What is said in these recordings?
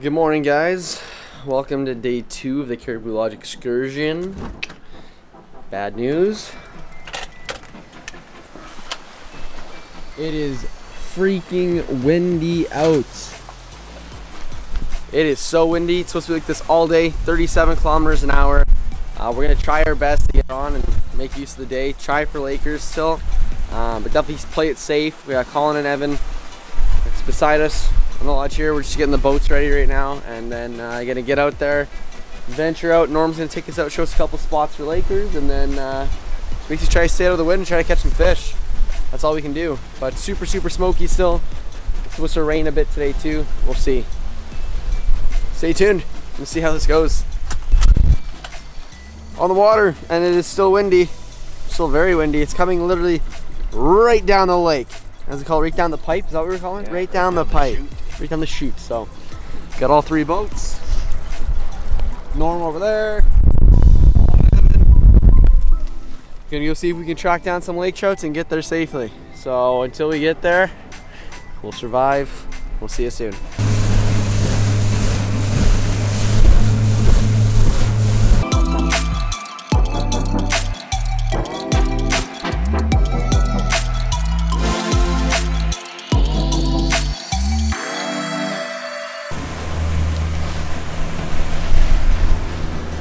Good morning, guys. Welcome to day 2 of the Caribou Lodge excursion. Bad news. It is freaking windy out. It is so windy. It's supposed to be like this all day, 37 kilometers an hour. We're going to try our best to get on and make use of the day. Try for Lakers still, but definitely play it safe. We got Colin and Evan that's beside us on the lodge here. We're just getting the boats ready right now, and then going to get out there, venture out. Norm's going to take us out, show us a couple spots for Lakers, and then we should try to stay out of the wind and try to catch some fish. That's all we can do. But super, super smoky still. It's supposed to rain a bit today too. We'll see. Stay tuned and see how this goes. On the water, and it is still windy. Still very windy. It's coming literally right down the lake. How's it called? Right down the pipe? Is that what we're calling it? Yeah, right down the pipe. Right down the chute. So, got all 3 boats. Norm over there. Gonna go see if we can track down some lake trouts and get there safely. So until we get there, we'll survive. We'll see you soon.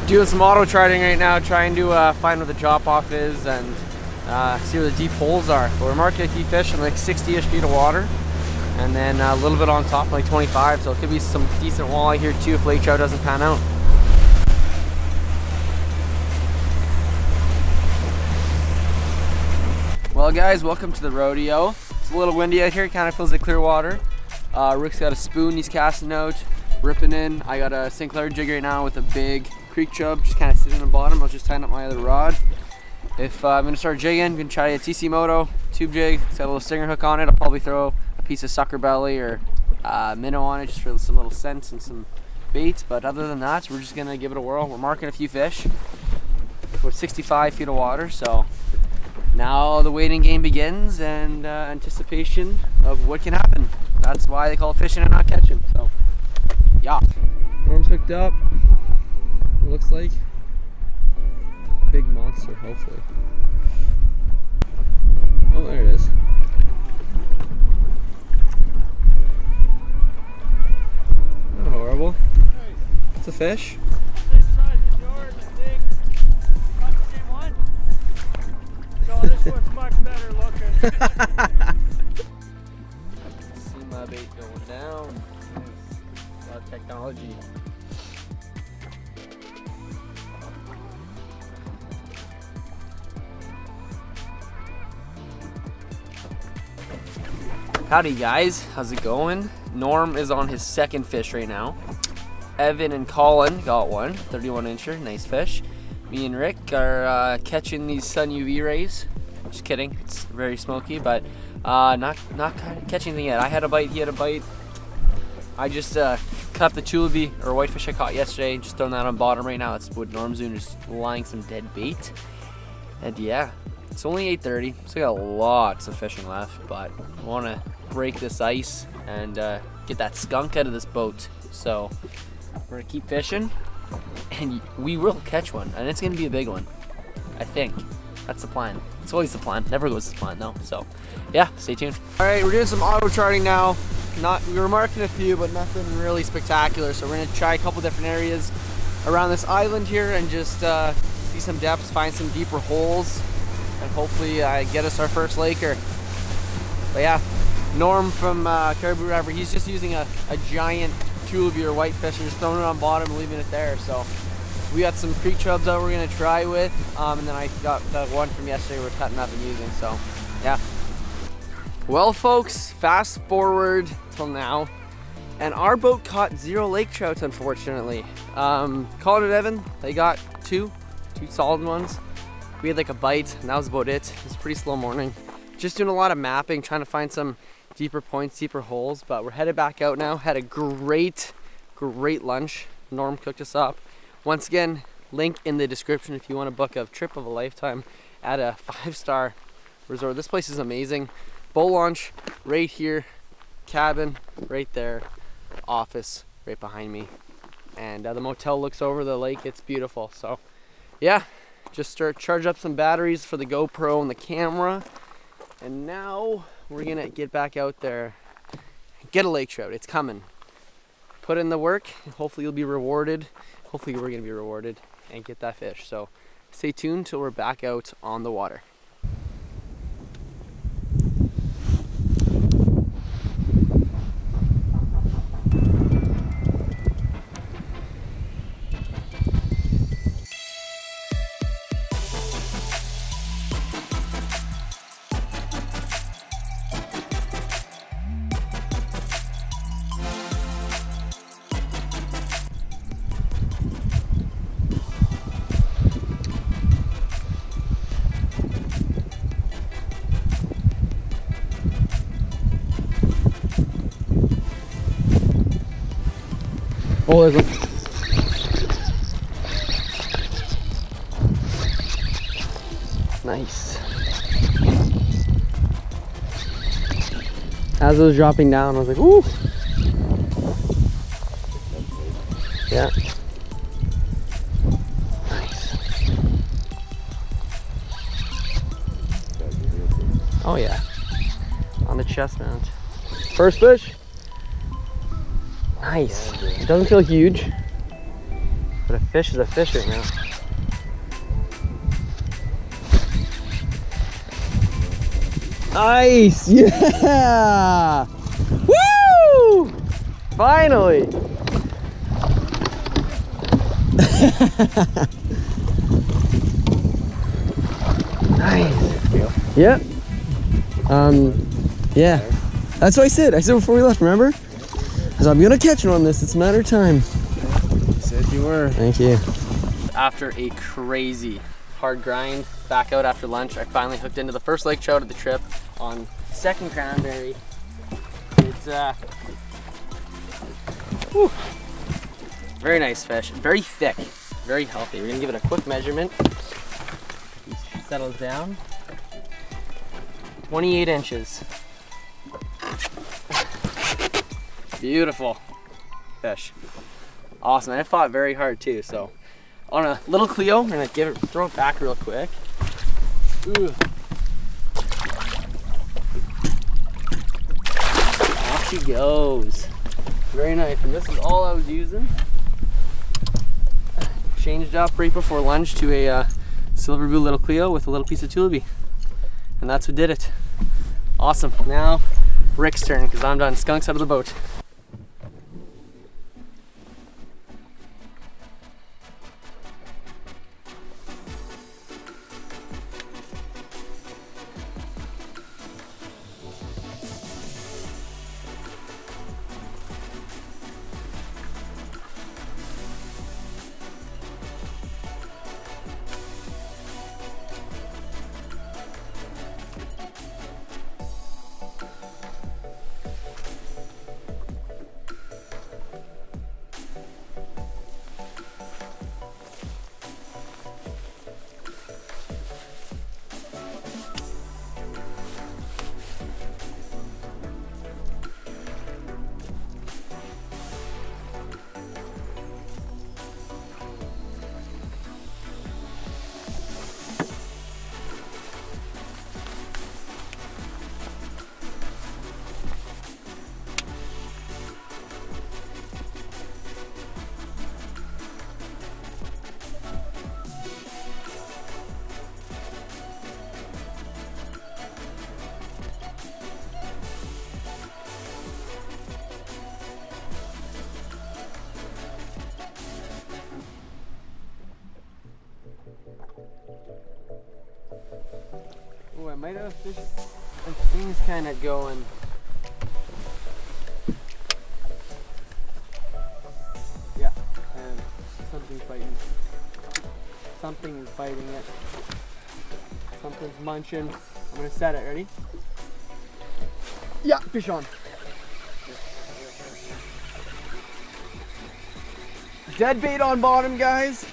Doing some auto charting right now, trying to find where the drop-off is and see where the deep holes are. But we're marking a few fish in like 60-ish feet of water, and then a little bit on top, like 25. So it could be some decent walleye here too if lake trout doesn't pan out. Well, guys, welcome to the rodeo. It's a little windy out here. Kind of feels like clear water. Rick's got a spoon he's casting out, ripping in. I got a St. Clair jig right now with a big creek chub, just kind of sitting on the bottom. I was just tying up my other rod. If I'm going to start jigging, I'm going to try a TC Moto tube jig. It's got a little stinger hook on it. I'll probably throw a piece of sucker belly or minnow on it just for some little scents and some baits. But other than that, we're just going to give it a whirl. We're marking a few fish. We're 65 feet of water, so now the waiting game begins and anticipation of what can happen. That's why they call it fishing and not catching. So, yeah. Worm's hooked up. It looks like big monster, hopefully. Oh, there it is. Not horrible. It's a fish. This size is yours, I think. Not the same one. So this one's much better looking. See my bait going down. A lot of technology. Howdy, guys, how's it going? Norm is on his 2nd fish right now. Evan and Colin got one, 31-incher, nice fish. Me and Rick are catching these sun UV rays. Just kidding, it's very smoky, but not catching anything yet. I had a bite, he had a bite. I just cut up the tulipy or whitefish I caught yesterday, just throwing that on bottom right now. That's what Norm's doing, just lying some dead bait. And yeah, it's only 8:30, so I got lots of fishing left, but I want to break this ice and get that skunk out of this boat. So we're gonna keep fishing and we will catch one, and it's gonna be a big one, I think. That's the plan. It's always the plan, never goes to plan though. So yeah, stay tuned. All right, we're doing some auto charting now. We were marking a few, but nothing really spectacular, so we're gonna try a couple different areas around this island here and just see some depths, find some deeper holes, and hopefully get us our first Laker. But yeah, Norm from Caribou River, he's just using a giant tulipy or whitefish and just throwing it on bottom and leaving it there. So we got some creek chubs that we're gonna try with, and then I got the one from yesterday we're cutting up and using, so yeah. Well, folks, fast forward till now, and our boat caught 0 lake trouts, unfortunately. Colin and Evan, they got two solid ones. We had like a bite, and that was about it. It was a pretty slow morning. Just doing a lot of mapping, trying to find some deeper points, deeper holes, but we're headed back out now. Had a great lunch. Norm cooked us up. Once again, link in the description if you want to book a trip of a lifetime at a 5-star resort. This place is amazing. Boat launch right here, cabin right there, office right behind me. And the motel looks over the lake. It's beautiful. So yeah, just charge up some batteries for the GoPro and the camera. And now we're going to get back out there, get a lake trout. It's coming. Put in the work. Hopefully you'll be rewarded. Hopefully we're going to be rewarded and get that fish. So stay tuned till we're back out on the water. Oh, there's one. Nice. As it was dropping down, I was like, ooh. Yeah. Nice. Oh, yeah. On the chest mount. First fish. Nice. It doesn't feel huge, but a fish is a fish right now. Nice! Yeah! Woo! Finally! Nice. Yep. Yeah. That's what I said. I said before we left, remember? So I'm gonna catch one on this, it's a matter of time. You said you were. Thank you. After a crazy hard grind, back out after lunch, I finally hooked into the first lake trout of the trip on second cranberry. It's whew, very nice fish, very thick, very healthy. We're gonna give it a quick measurement. It settles down. 28 inches. Beautiful fish. Awesome. And I fought very hard too. So on a little Clio, I'm gonna throw it back real quick. Ooh. Off she goes. Very nice. And this is all I was using. Changed up right before lunch to a silver blue little Clio with a little piece of tulaby. And that's what did it. Awesome. Now Rick's turn, because I'm done. Skunk's out of the boat. I might have a fish. The thing's kind of going. Yeah, and something's biting. Something is biting it. Something's munching. I'm gonna set it. Ready? Yeah, fish on. Dead bait on bottom, guys.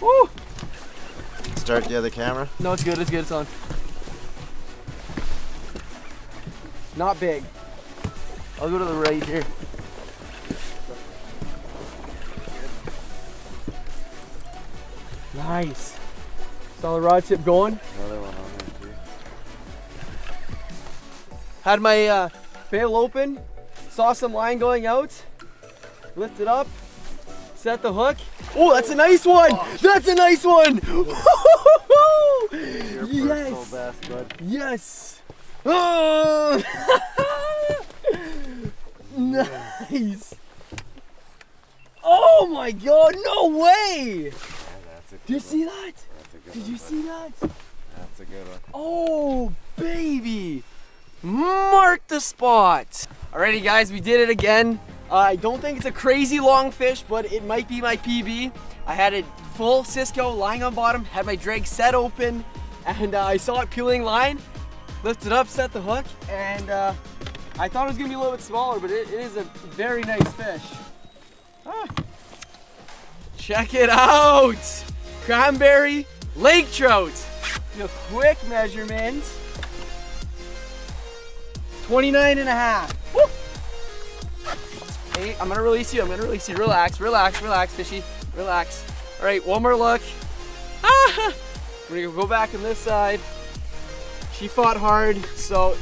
Woo! Start the other camera. No, it's good. It's good. It's on. Not big. I'll go to the right here. Nice. Solid rod tip going. Another one on there too. Had my bail open, saw some line going out, lift it up, set the hook. Oh, that's a nice one! Oh. That's a nice one! Yes! Best, bud. Yes! Oh! Nice! Oh my god, no way! Yeah, did you see that? Did you see that? That's a good one. Oh, baby! Mark the spot! Alrighty guys, we did it again. I don't think it's a crazy long fish, but it might be my PB. I had a full Cisco lying on bottom, had my drag set open, and I saw it peeling line, lifted up, set the hook, and I thought it was gonna be a little bit smaller, but it is a very nice fish. Ah. Check it out! Cranberry lake trout. Do a quick measurement. 29 and a half. Woo! Hey, I'm gonna release you, Relax, relax, fishy, relax. All right, one more look. Ah! We're gonna go back on this side. She fought hard, so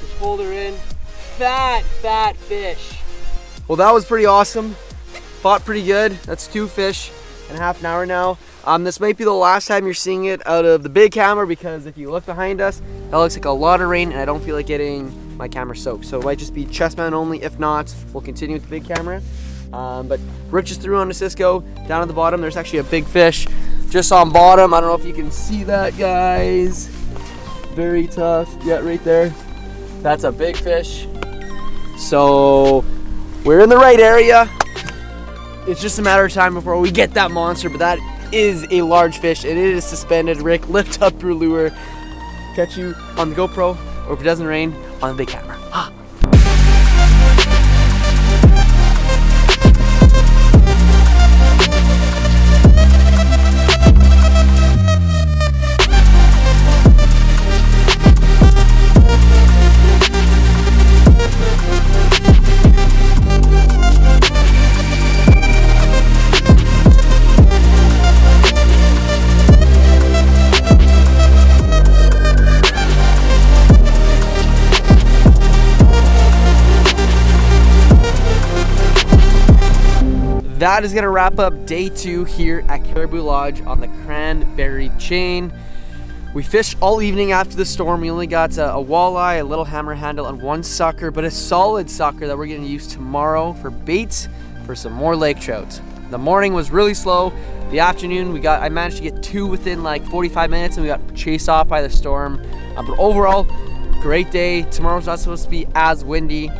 just hold her in. Fat, fat fish. Well, that was pretty awesome. Fought pretty good. That's two fish in half an hour now. This might be the last time you're seeing it out of the big camera, because if you look behind us, that looks like a lot of rain, and I don't feel like getting my camera soaked, so it might just be chest mount only. If not, we'll continue with the big camera. But Rick just threw on a Cisco down at the bottom. There's actually a big fish just on bottom. I don't know if you can see that, guys. Very tough. Yeah, right there. That's a big fish. So we're in the right area. It's just a matter of time before we get that monster, but that is a large fish and it is suspended. Rick, lift up your lure. Catch you on the GoPro, or if it doesn't rain, on the big camera. Ah. That is gonna wrap up day 2 here at Caribou Lodge on the Cranberry Chain. We fished all evening after the storm. We only got a walleye, a little hammer handle, and one sucker, but a solid sucker that we're gonna use tomorrow for baits for some more lake trout. The morning was really slow. The afternoon, I managed to get 2 within like 45 minutes, and we got chased off by the storm. But overall, great day. Tomorrow's not supposed to be as windy.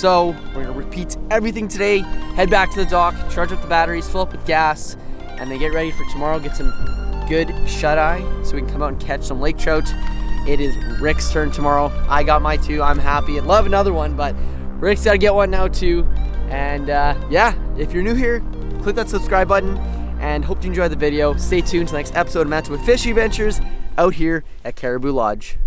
So we're gonna repeat everything today, head back to the dock, charge up the batteries, fill up with gas, and then get ready for tomorrow, get some good shut-eye so we can come out and catch some lake trout. It is Rick's turn tomorrow. I got my 2, I'm happy. I'd love another one, but Rick's gotta get one now too. And yeah, if you're new here, click that subscribe button and hope you enjoy the video. Stay tuned to the next episode of Manitoba Fishing Adventures out here at Caribou Lodge.